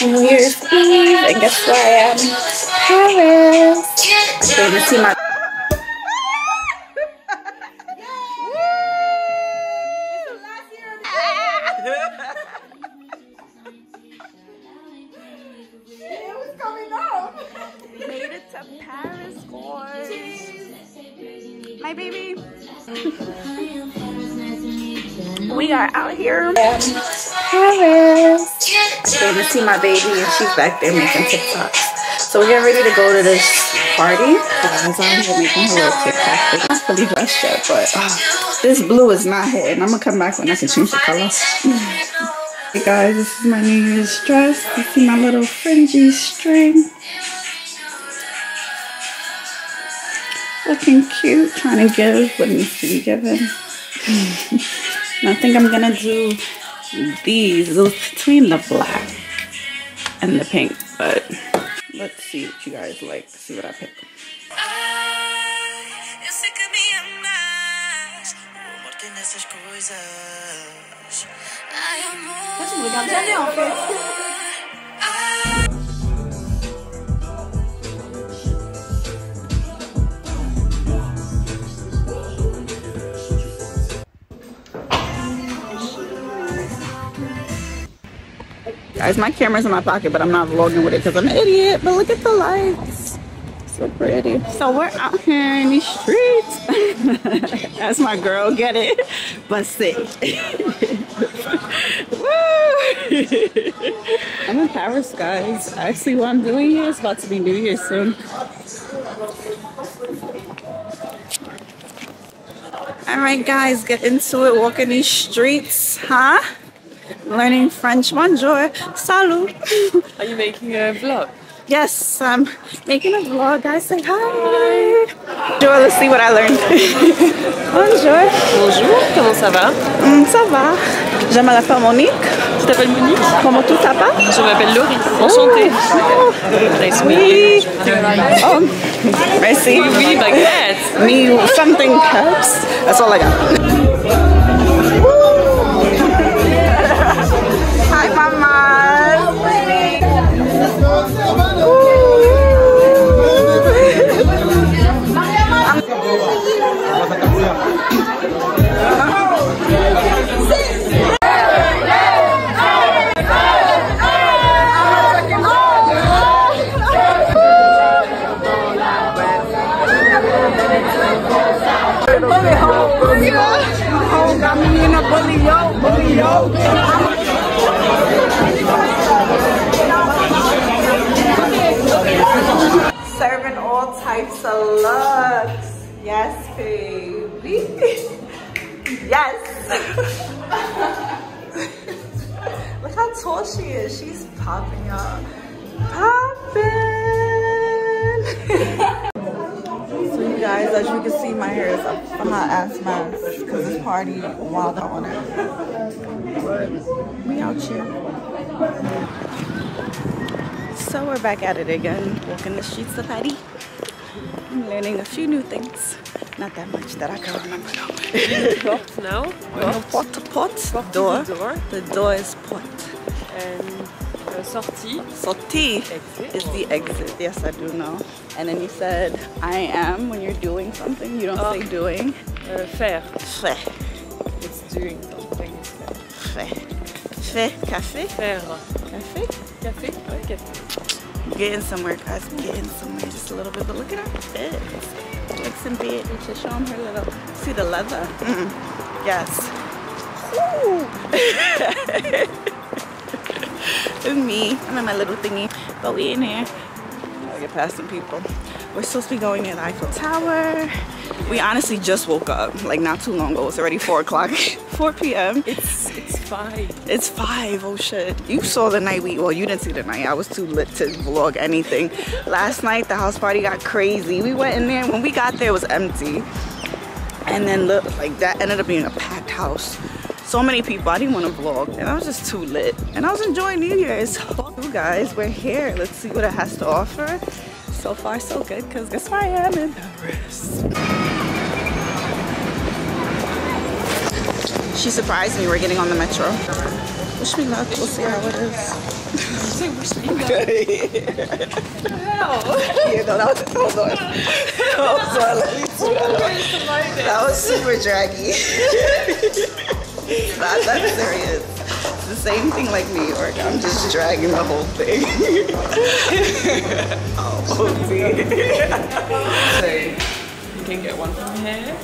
New Year's Eve, and guess where I am? Paris. Okay, let's see my. My baby. We are out here. Paris. Okay, let's see my baby, and she's back there making TikToks. So we're getting ready to go to this party. I'm making her little TikTok. I'm not fully dressed yet, but this blue is not hitting. I'm gonna come back when I can change the color. Hey guys, this is my New Year's dress. You see my little fringy string. Looking cute, trying to give what needs to be given. And I think I'm gonna do these. It was between the black and the pink, but let's see what you guys like. See what I pick. Guys, my camera's in my pocket, but I'm not vlogging with it because I'm an idiot. But look at the lights. So pretty. So we're out here in these streets. That's my girl. Get it? But sick. Woo! I'm in Paris, guys. Actually, what I'm doing here is about to be New Year's soon. All right, guys. Get into it. Walking these streets. Huh? Learning French. Bonjour. Salut. Are you making a vlog? Yes, I'm making a vlog. Guys, say hi. Bonjour, let's see what I learned. Bonjour. Bonjour, comment ça va? Ça va. Je m'appelle Monique. Tu t'appelles Monique? Comment tu t'appelles? Je m'appelle Laurie. Enchantée. Oh. Nice meeting you. Oh, merci. Oui, oui, baguette. Me, something cups. That's all I got. Serving all types of looks. Yes, baby. Yes. Look how tall she is. She's popping, y'all. Popping. So you guys, as you can see, my hair is up on my ass mask because this party wild on it. But we out here. So we're back at it again, walking the streets of Paris. I'm learning a few new things. Not that much that I can remember though. Pot now? Pot to pot. Door. The door is pot. And sortie. Sortie is the exit. Yes, I do know. And then you said, I am, when you're doing something. You don't say doing. Faire. Faire. It's doing something. Faire. Faire. Café. Faire. Café. Café. Oh, café. Getting somewhere, guys. Getting somewhere just a little bit. But look at her bed. Like some bed. And she's showing her little. See the leather? Mm-mm. Yes. Ooh. Me. I'm in my little thingy. But we in here. Get past some people. We're supposed to be going near the Eiffel Tower. We honestly just woke up, like not too long ago. It's already 4 o'clock, 4 p.m. It's 5. It's 5. Oh shit! You saw the night we. Well, you didn't see the night. I was too lit to vlog anything. Last night the house party got crazy. We went in there. When we got there, it was empty. And then look, like that ended up being a packed house. So many people. I didn't want to vlog, and I was just too lit. And I was enjoying New Year's. You guys, we're here. Let's see what it has to offer. So far, so good. Cause guess where I am in Paris. She surprised me. We're getting on the metro. Wish me luck. We'll see how it is. Super sweet. What the hell? Yeah, no, that was hold on. That was super draggy. It's not that serious. It's the same thing like New York. I'm just dragging the whole thing. Oh, dear. So, you can get one from here.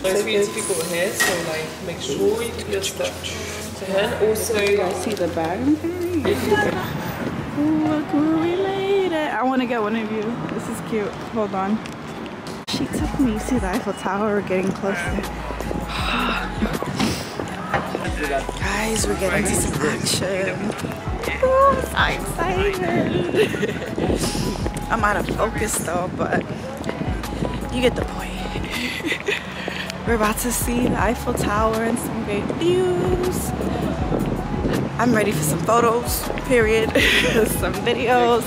There's these people here, so like make sure you get your stuff to hand. Also, I see the bag in Paris. Look where we made it. I want to get one of you. This is cute. Hold on. She took me. You see the Eiffel Tower? We're getting closer. Guys, we're getting to some action. Oh, I'm excited. I'm out of focus though, but you get the point. We're about to see the Eiffel Tower and some great views. I'm ready for some photos, period. Some videos,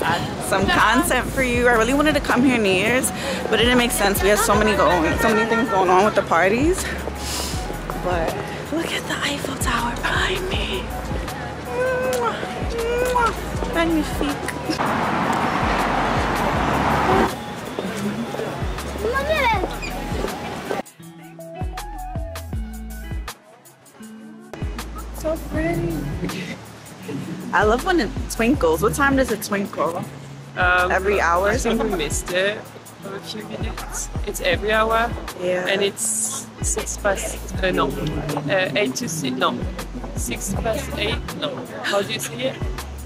some content for you. I really wanted to come here New Year's, but it didn't make sense. We had so many things going on with the parties. But look at the Eiffel Tower behind me. Magnifique. So pretty. I love when it twinkles. What time does it twinkle? Every hour or something? I missed it for a few minutes. It's every hour. Yeah. And it's 6 past 8. No. How do you see it?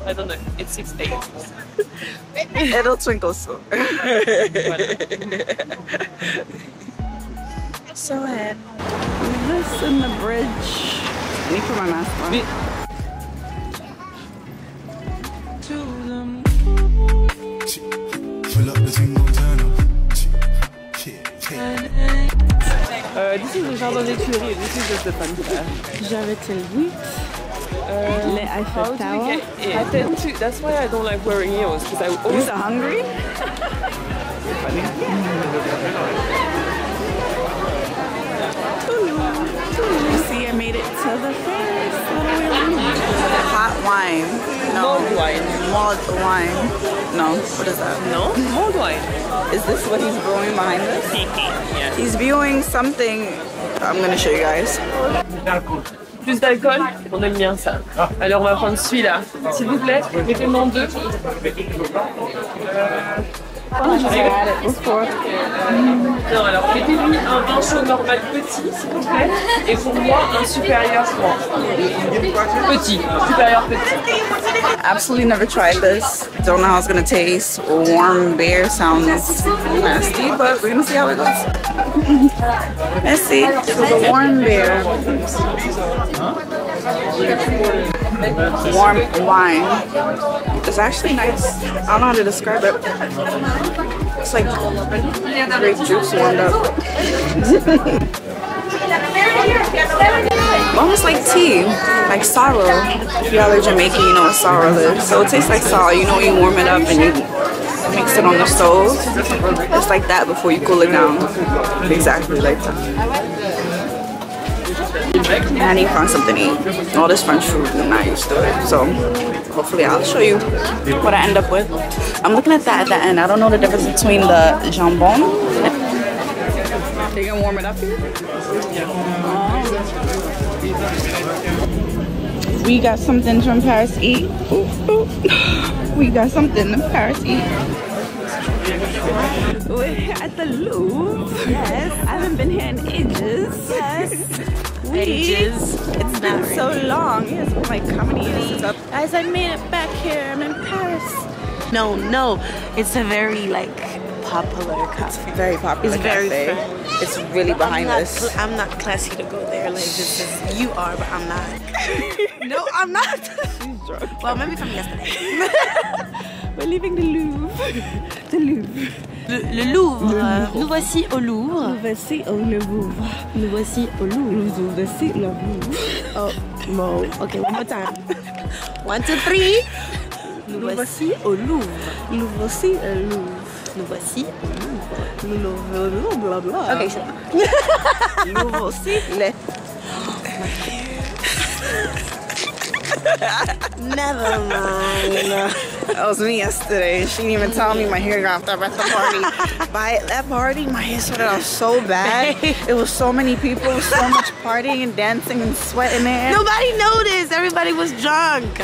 I don't know. It's 6, 8. It'll twinkle soon. So ahead. This and the bridge. I need to put my mask on. This is the Jardin des Tuileries. This is just the fun fair. Les Eiffel Tower. I tend to, that's why I don't like wearing heels, because I always are hungry. I made it to the first. Hot wine. No. Mulled wine. Mulled wine. No. What is that? No. Mulled wine. Is this what he's brewing behind us? Yeah. He's brewing something. I'm gonna show you guys. Plus d'alcool. On aime bien ça. Alors on va prendre celui-là. S'il vous plaît, mettez-moi en deux. Oh, j'ai regardé before. Non, alors mettez-lui un vin chaud normal petit, s'il vous plaît, et pour moi un supérieur froid. Petit, supérieur petit. Absolutely never tried this. Don't know how it's gonna taste. Warm beer sounds nasty, but we're gonna see how it goes. Let's see. This is a warm beer. Warm wine. It's actually nice. I don't know how to describe it. It's like grape juice warmed up. Almost like tea, like sorrel. If y'all are Jamaican, you know what sorrel is. So it tastes like sorrel. You know, you warm it up and you mix it on the stove. It's like that before you cool it down. Exactly like that. And I need to find something to eat. All this French food, I'm not used to it. So hopefully I'll show you what I end up with. I'm looking at that at the end. I don't know the difference between the jambon. Are you gonna warm it up here? Oh. We got something from Paris to eat. Ooh, ooh. We got something from Paris to eat. We're here at the Louvre. Yes, I haven't been here in ages. Yes, ages. It's been so long. Yes, like how many years ago? Guys, I made it back here. I'm in Paris. No, no, it's a very like popular cafe. It's very popular. It's very French. It's really behind us. I'm not classy to go there. Like just as you are, but I'm not. No, I'm not. She's drunk. Well, maybe from yesterday. We're leaving the Louvre. The Louvre. Le Louvre. Nous voici au Louvre. Nous voici au Louvre. Nous voici au Louvre. Nous voici au Louvre. Oh, no. Okay, one more time. 1, 2, 3. Nous voici au Louvre. Nous voici au Louvre. Nous voici au Louvre. Nous voici au Louvre. Okay, so. Nous voici les. Never mind. That was me yesterday. She didn't even tell me my hair got up at the party. By that party, my hair started out so bad. It was so many people, so much partying and dancing and sweating there. Nobody noticed. Everybody was drunk.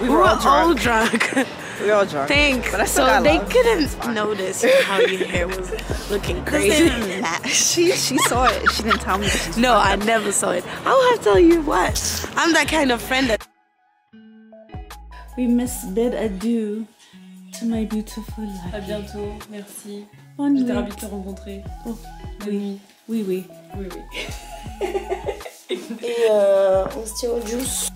We were all drunk. We all drunk. Thanks. But I still so they couldn't notice how your hair was looking crazy. She saw it. She didn't tell me. No, I never saw it. I'll have to tell you what. I'm that kind of friend that. We must bid adieu to my beautiful life. A bientôt. Merci. J'étais ravie de te rencontrer. Oh. Oui. Oui, oui. Oui, oui. Et on se tient au juice.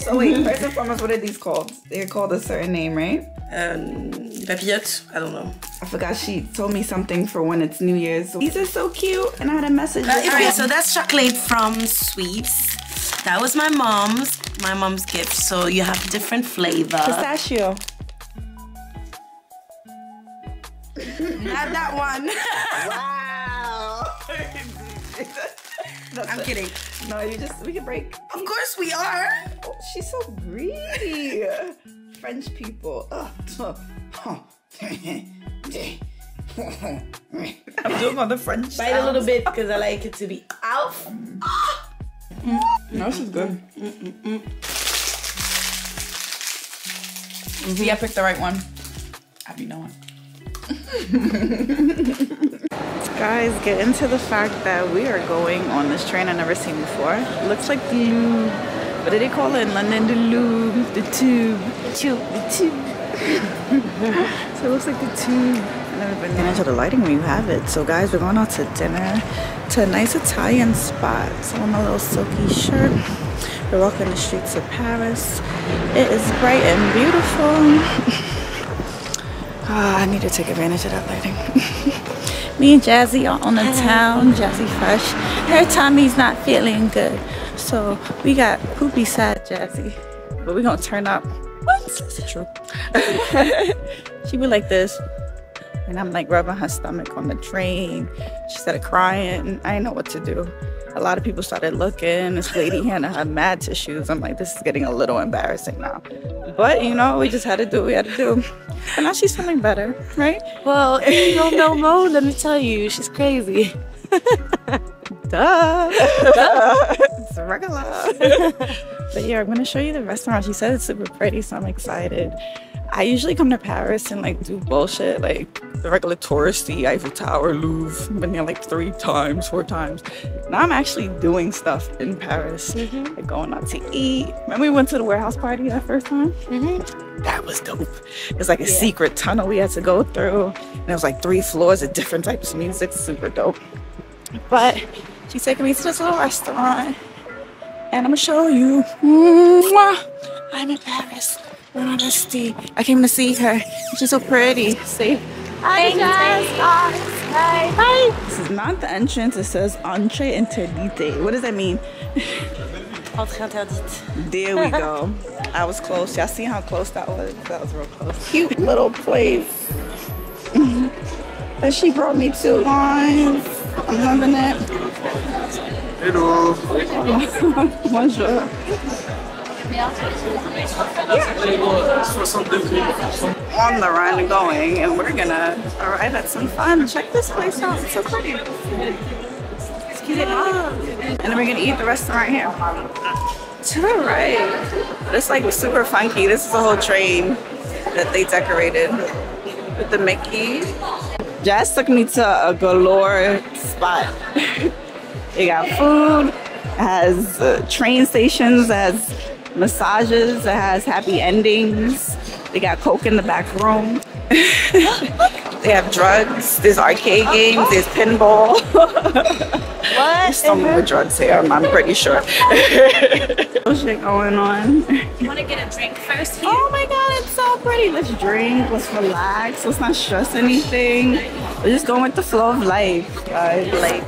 So wait, first and foremost, what are these called? They're called a certain name, right? Papillotes? I don't know. I forgot she told me something for when it's New Year's. These are so cute, and I had a message. Alright, so that's chocolate from Sweets. That was my mom's gift. So you have different flavor. Pistachio. Not that one. Wow. I'm kidding. No, we can break. Of course we are. Oh, she's so greedy. French people. I'm doing all the French. Bite a little bit because I like it to be out. No, this is good. See, I picked the right one. I be knowing. Guys, get into the fact that we are going on this train I've never seen before. It looks like the Louvre. What do they call it in London? The Louvre, the Tube. So it looks like the Tube. I've never been there. To the lighting where you have it. So guys, we're going out to dinner to a nice Italian spot. So I'm a little silky shirt. We're walking the streets of Paris. It is bright and beautiful. I need to take advantage of that lighting. Me and Jazzy are on the town. Jazzy fresh. Her tummy's not feeling good. So we got poopy sad Jazzy. But we're going to turn up. What? This is true. She went like this. And I'm like rubbing her stomach on the train. She started crying. I didn't know what to do. A lot of people started looking. This lady here had mad tissues. I'm like, this is getting a little embarrassing now. But, you know, we just had to do what we had to do. But now she's feeling better, right? Well, you don't know Mo, let me tell you, she's crazy. Duh. It's regular. But yeah, I'm going to show you the restaurant. She said it's super pretty, so I'm excited. I usually come to Paris and like do bullshit, like the regular touristy Eiffel Tower, Louvre. I've been there like 3 times, 4 times. Now I'm actually doing stuff in Paris, like going out to eat. Remember we went to the warehouse party that first time? That was dope. It was like a secret tunnel we had to go through. And it was like 3 floors of different types of music, super dope. But she's taking me to this little restaurant and I'm gonna show you. I'm in Paris. I came to see her. She's so pretty. See? Hi, guys. Hi. Hi. This is not the entrance. It says Entre Interdite. What does that mean? Entre Interdite. There we go. I was close. Y'all see how close that was? That was real close. Cute little place. And she brought me 2 wines. I'm loving it. Hello. Bonjour. On the run going, and we're gonna arrive at some fun. Check this place out, it's so pretty. Let's get it up. And then we're gonna eat the restaurant here. To the right. It's like super funky. This is the whole train that they decorated with the Mickey. Jazz took me to a galore spot. They got food, it has train stations, it has massages, it has happy endings. They got Coke in the back room. They have drugs. There's arcade games. There's pinball. What? Some more drugs here, I'm pretty sure. What's going on? You want to get a drink first here? Oh my god, it's so pretty. Let's drink. Let's relax. Let's not stress anything. We're just going with the flow of life. Like,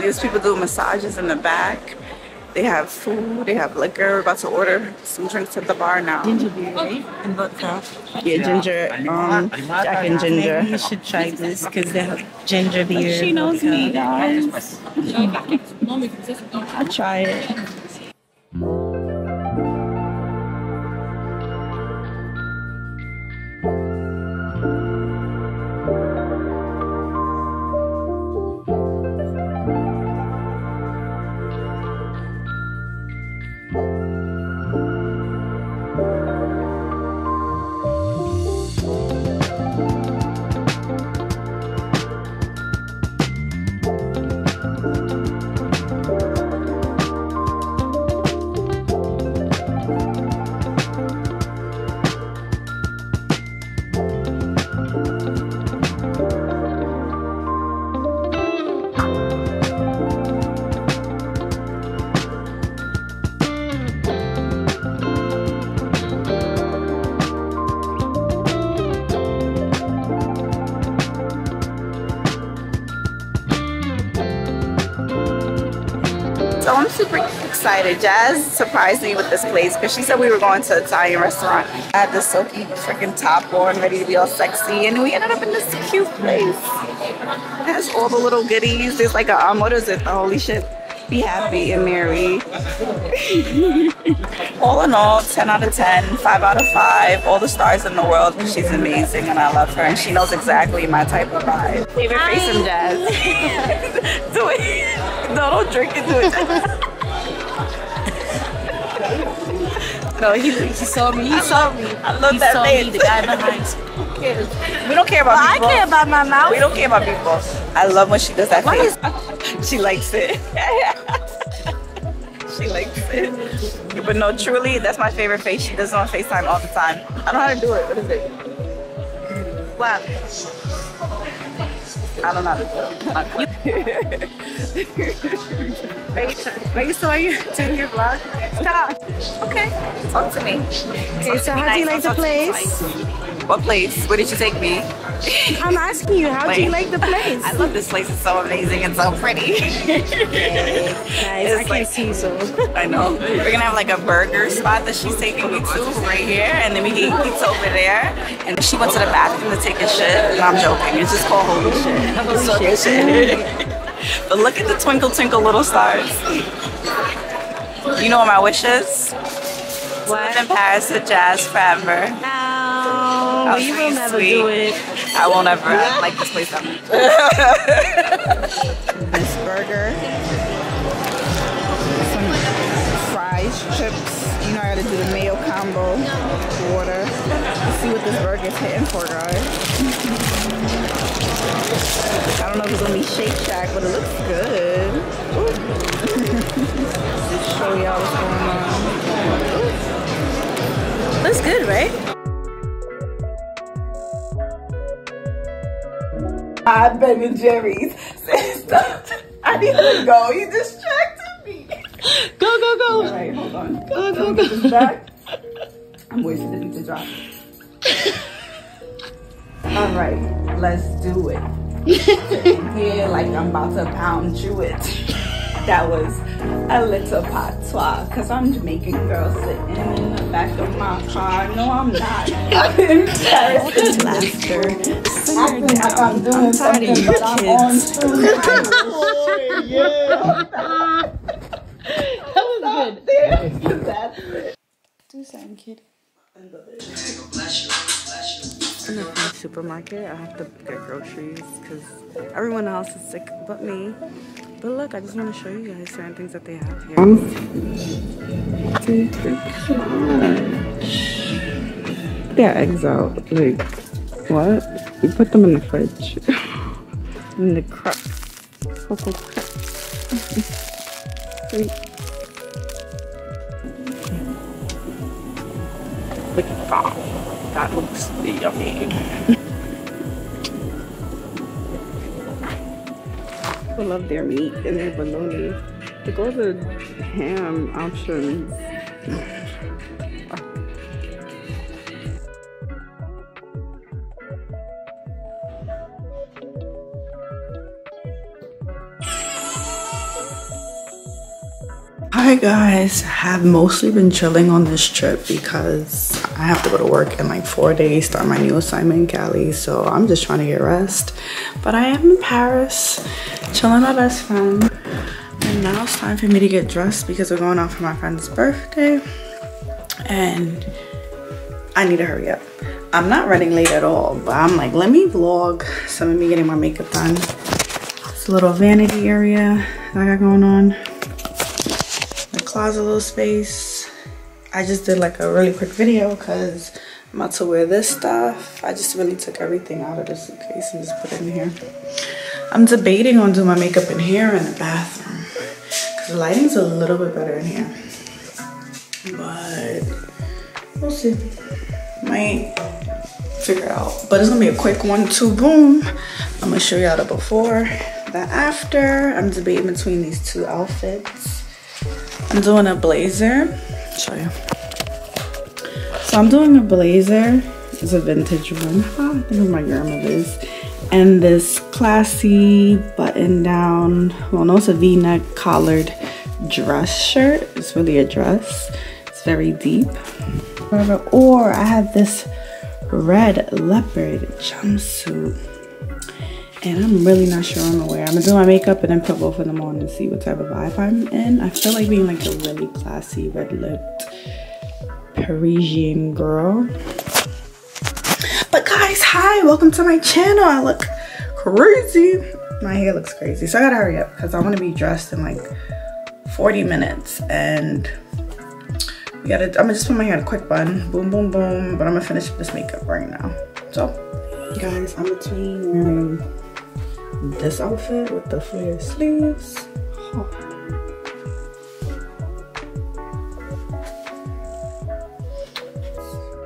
these people do massages in the back. They have food, they have liquor. We're about to order some drinks at the bar now. Ginger beer, right? And vodka. Yeah, ginger, Jack and Ginger. Maybe you should try this because they have ginger beer. She knows vodka. Me, guys. I'll try it. super excited. Jazz surprised me with this place because she said we were going to an Italian restaurant. I had this silky freaking top on, ready to be all sexy, and we ended up in this cute place. It has all the little goodies. There's like a, what is it? The Holy Shit. Be happy and merry. All in all, 10 out of 10, 5 out of 5, all the stars in the world. She's amazing and I love her and she knows exactly my type of vibe. Favorite face from Jazz. Do it. No, don't drink it, do it. No, he saw me. He saw me. I love that man. The guy behind me. We don't care about meatballs. I care about my mouth. We don't care about meatballs. I love when she does that face. She likes it. She likes it. But no, truly, that's my favorite face. She does it on FaceTime all the time. I don't know how to do it. What is it? Wow. I don't know how to do it. Wait, so are you doing your vlog? Stop. Okay. Talk to me. Okay, so how do you like the place? What place? Where did you take me? I'm asking you, how do you like the place? I love this place. It's so amazing and so pretty. Guys, I can see so. I know. We're gonna have like a burger spot that she's taking me to right here, and then we can eat pizza over there. And she went to the bathroom to take a shit. And I'm joking. It's just called Holy Shit. Holy Shit. But look at the twinkle twinkle little stars. You know what my wish is? Live in Paris with Jazz forever. Oh, you will never do it. I won't ever. I like this place. This burger, some fries, chips. You know I gotta do the mayo combo. Water. Let's see what this burger's hitting for, guys. I don't know if it's gonna be Shake Shack, but it looks good. Just show y'all what's going on. Ooh. Looks good, right? I'm Ben and Jerry's. I need to go. You distracted me. Go, go, go. All right, hold on. Go, go, go. This back. I'm waiting for them to drop. All right, let's do it. Yeah, like I'm about to pound through it. That was a little patois, because I'm Jamaican girl sitting in the back of my car. No, I'm not. I'm in Paris. Laughter. I'm doing something, but I'm kids. On through. Oh, yeah. That was good. That's it. Do something, kid. I'm in the supermarket. I have to get groceries because everyone else is sick but me. But look, I just want to show you guys certain things that they have here. Their eggs out. Like, what? You put them in the fridge. In the crap. Cocoa crap. Sweet. Look at that. That looks yummy. I love their meat and their bologna. Like all the ham options. Alright guys, have mostly been chilling on this trip because I have to go to work in like 4 days, start my new assignment in Cali, so I'm just trying to get rest. But I am in Paris, chilling with my best friend. And now it's time for me to get dressed because we're going out for my friend's birthday. And I need to hurry up. I'm not running late at all, but I'm like, let me vlog some of me getting my makeup done. This little vanity area that I got going on. Closet little space. I just did like a really quick video because I'm about to wear this stuff. I just really took everything out of this suitcase and just put it in here. I'm debating on doing my makeup in here or in the bathroom because the lighting's a little bit better in here, but we'll see. Might figure it out, but it's gonna be a quick 1-2 boom. I'm gonna show y'all the before, the after. I'm debating between these two outfits. I'm doing a blazer. Show you. So I'm doing a blazer. It's a vintage one. I think of my grandmother's. And this classy button down. Well, no, it's a V-neck collared dress shirt. It's really a dress. It's very deep. Or I have this red leopard jumpsuit. And I'm really not sure I'm gonna wear. I'm gonna do my makeup and then put both of them on and see what type of vibe I'm in. I feel like being like a really classy, red-lipped Parisian girl. But guys, hi, welcome to my channel. I look crazy. My hair looks crazy, so I gotta hurry up because I want to be dressed in like 40 minutes. And we gotta, I'm gonna just put my hair in a quick bun, boom, boom, boom. But I'm gonna finish this makeup right now. So, guys, I'm between wearing this outfit with the flare sleeves.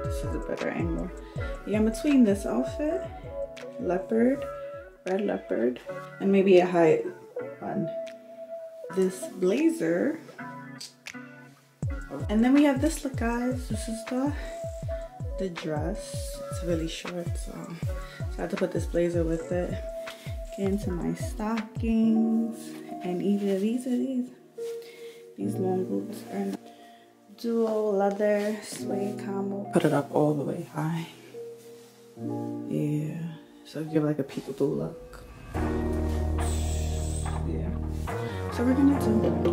This is a better angle. Yeah, I'm between this outfit, leopard, red leopard, and maybe a high one. This blazer. And then we have this look, guys. This is the dress. It's really short, so I have to put this blazer with it. Get into my stockings. And either these or these. These long boots are dual leather suede combo. Put it up all the way high. Yeah. So give like a peekaboo look. Yeah. So we're gonna do the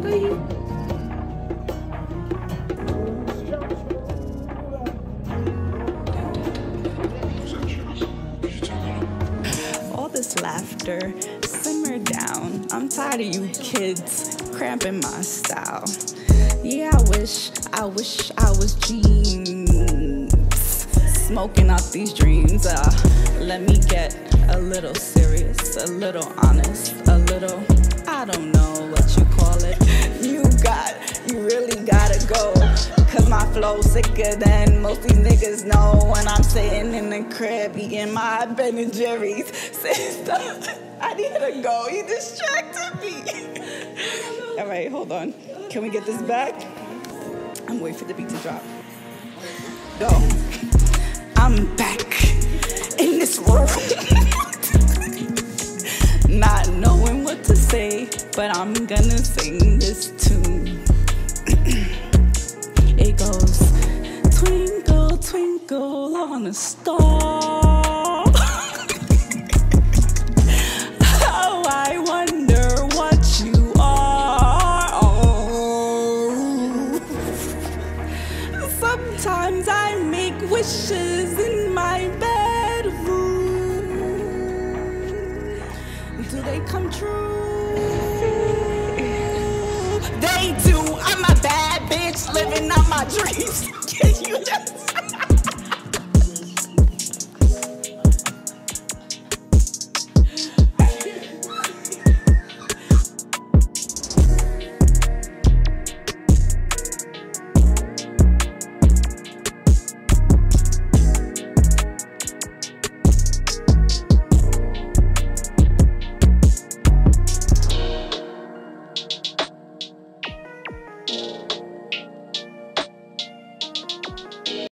laughter simmer down. I'm tired of you kids cramping my style. Yeah, I wish I was jeans smoking out these dreams. Let me get a little serious, a little honest, a little, I don't know what you call it. You really gotta go, cause my flow sicker than most these niggas know. When I'm sitting in the crib eating my Ben and Jerry's, I need to go, you distracted me. All right, hold on. Can we get this back? I'm waiting for the beat to drop. Go. I'm back in this world. Not knowing what to say, but I'm gonna sing this tune. It goes, twinkle, twinkle on a star. Oh, I wonder what you are. Oh. Sometimes I make wishes in my bed.